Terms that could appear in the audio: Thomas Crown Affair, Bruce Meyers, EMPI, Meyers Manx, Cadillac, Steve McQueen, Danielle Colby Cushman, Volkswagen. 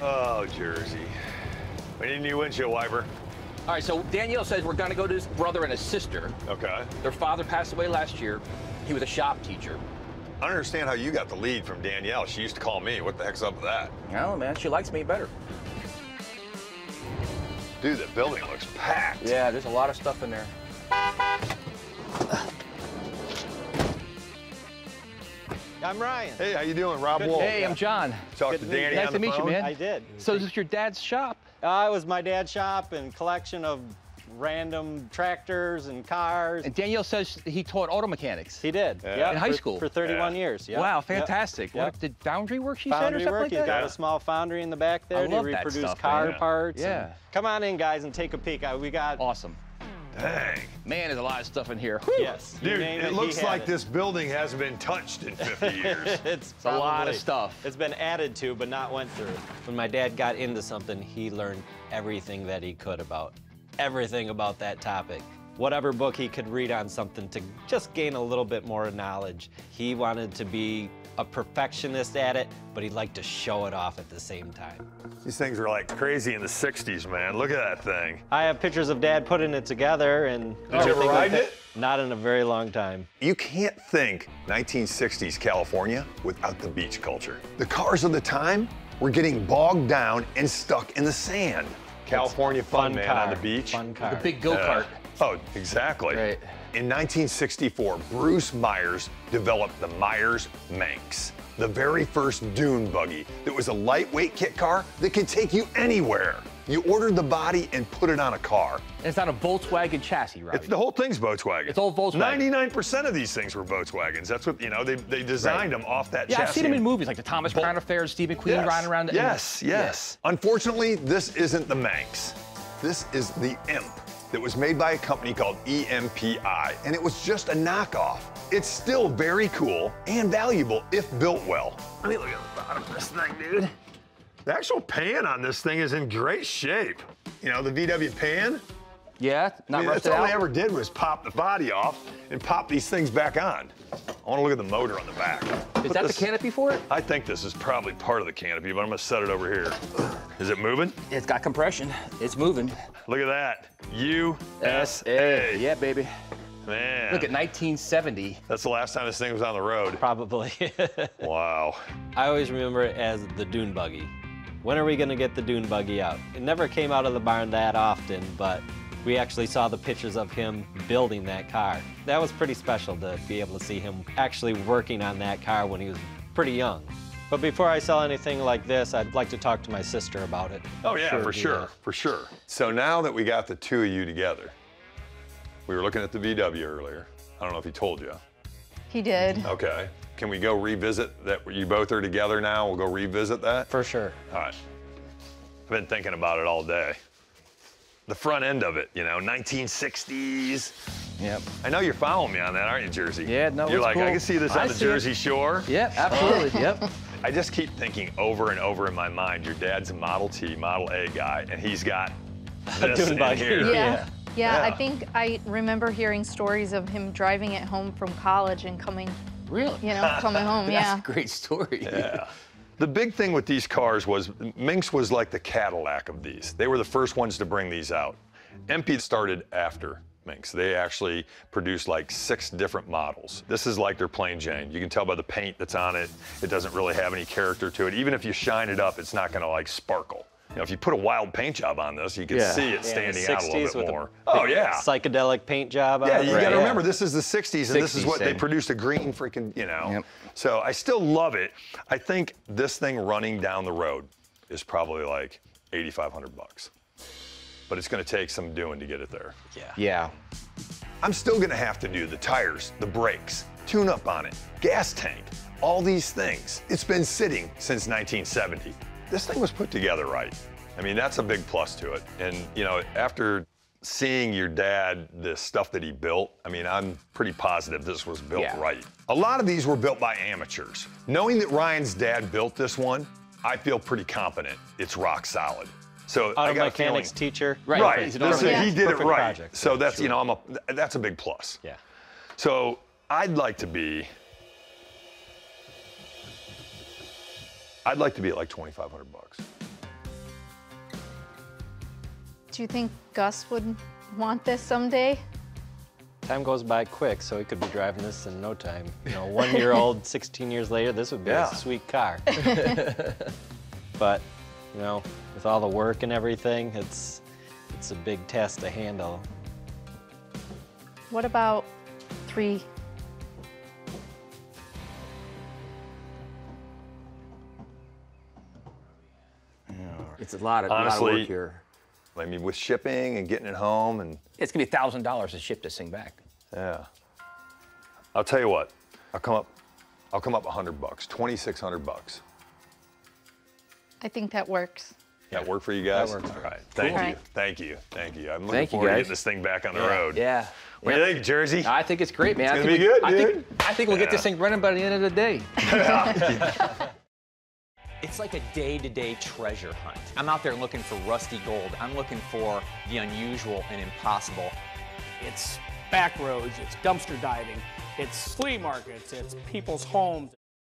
Oh, Jersey. We need a new windshield wiper. All right, so Danielle says we're going to go to his brother and his sister. Okay. Their father passed away last year. He was a shop teacher. I don't understand how you got the lead from Danielle. She used to call me. What the heck's up with that? No, man, she likes me better. Dude, the building looks packed. Yeah, there's a lot of stuff in there. I'm Ryan. Hey, how you doing? Rob Wall. Hey, I'm John. Talked to Danny on the phone. Nice to meet you, man. I did. So is this your dad's shop? It was my dad's shop and collection of random tractors and cars. And Danielle says he taught auto mechanics. He did. Yeah. In high school. For 31 years. Yeah. Wow, fantastic. Yep. What, did foundry work, she said, or something like that? He's got a small foundry in the back there. I love that stuff. They reproduce car parts. Yeah. Come on in, guys, and take a peek. We got... Awesome. Dang. Man, there's a lot of stuff in here. Whew. Yes. Dude, it looks like this building hasn't been touched in 50 years. It's a lot of stuff. It's been added to, but not went through. When my dad got into something, he learned everything that he could about everything about that topic. Whatever book he could read on something to just gain a little bit more knowledge. He wanted to be a perfectionist at it, but he liked to show it off at the same time. These things were like crazy in the 60s, man. Look at that thing. I have pictures of Dad putting it together and... Did you ever ride it? Not in a very long time. You can't think 1960s California without the beach culture. The cars of the time were getting bogged down and stuck in the sand. California fun man on the beach. Fun car. The big go-kart. Oh, exactly. Right. In 1964, Bruce Meyers developed the Meyers Manx, the very first dune buggy that was a lightweight kit car that could take you anywhere. You ordered the body and put it on a car. And it's on a Volkswagen chassis, right? The whole thing's Volkswagen. It's all Volkswagen. 99% of these things were Volkswagens. That's what, you know, they designed them off that chassis. Yeah, I've seen them in movies like the Thomas Crown Affair, Steve McQueen riding around. Yes. Unfortunately, this isn't the Manx. This is the EMP. That was made by a company called EMPI, and it was just a knockoff. It's still very cool and valuable if built well. Let me look at the bottom of this thing, dude. The actual pan on this thing is in great shape. You know, the VW pan? Yeah, not rusted out. All they ever did was pop the body off and pop these things back on. I want to look at the motor on the back. Is that the canopy for it? I think this is probably part of the canopy, but I'm going to set it over here. Is it moving? It's got compression. It's moving. Look at that. USA. Yeah, baby. Man. Look at 1970. That's the last time this thing was on the road. Probably. Wow. I always remember it as the dune buggy. When are we going to get the dune buggy out? It never came out of the barn that often, but we actually saw the pictures of him building that car. That was pretty special to be able to see him actually working on that car when he was pretty young. But before I sell anything like this, I'd like to talk to my sister about it. Oh yeah, for sure. So now that we got the two of you together, we were looking at the VW earlier. I don't know if he told you. He did. Okay. Can we go revisit that? You both are together now, we'll go revisit that? For sure. All right. I've been thinking about it all day. The front end of it, you know, 1960s. Yep. I know you're following me on that, aren't you, Jersey? Yeah, no, you're like, cool. I can see this on the Jersey Shore. Yep, absolutely, yep. I just keep thinking over and over in my mind, your dad's a Model T, Model A guy, and he's got this in here. Yeah, I think I remember hearing stories of him driving it home from college and coming, you know, coming home, That's a great story. Yeah. The big thing with these cars was, Manx was like the Cadillac of these. They were the first ones to bring these out. EMPI started after Manx. They actually produced like 6 different models. This is like their plain Jane. You can tell by the paint that's on it. It doesn't really have any character to it. Even if you shine it up, it's not gonna like sparkle. You know, if you put a wild paint job on this, you can see it standing out a little bit more. Oh, yeah. Psychedelic paint job on it. Yeah, you gotta remember, this is the 60s, and this is what they produced, a green freaking, you know. Yep. So I still love it. I think this thing running down the road is probably like 8,500 bucks. But it's gonna take some doing to get it there. Yeah. Yeah. I'm still gonna have to do the tires, the brakes, tune up on it, gas tank, all these things. It's been sitting since 1970. This thing was put together right. I mean, that's a big plus to it. And, you know, after seeing your dad, the stuff that he built, I mean, I'm pretty positive this was built right. A lot of these were built by amateurs. Knowing that Ryan's dad built this one, I feel pretty confident it's rock solid. So I got a mechanics teacher. Right. He did it right. Project. So that's, you know, that's a big plus. Yeah. So I'd like to be at like 2,500 bucks. Do you think Gus would want this someday? Time goes by quick, so he could be driving this in no time. You know, 1-year-old, 16 years later, this would be a sweet car. But, you know, with all the work and everything, it's a big task to handle. What about 3? It's a lot of, honestly, work here. I mean, with shipping and getting it home and... It's gonna be $1,000 to ship this thing back. Yeah. I'll tell you what, I'll come up $100, 2,600 bucks. I think that works. Yeah. That work for you guys? That works. All right, thank you. I'm looking forward to getting this thing back on the road. Yeah. What do you think, Jersey? I think it's great, man. It's gonna be good, I think we'll get this thing running by the end of the day. It's like a day-to-day treasure hunt. I'm out there looking for rusty gold. I'm looking for the unusual and impossible. It's back roads, it's dumpster diving, it's flea markets, it's people's homes.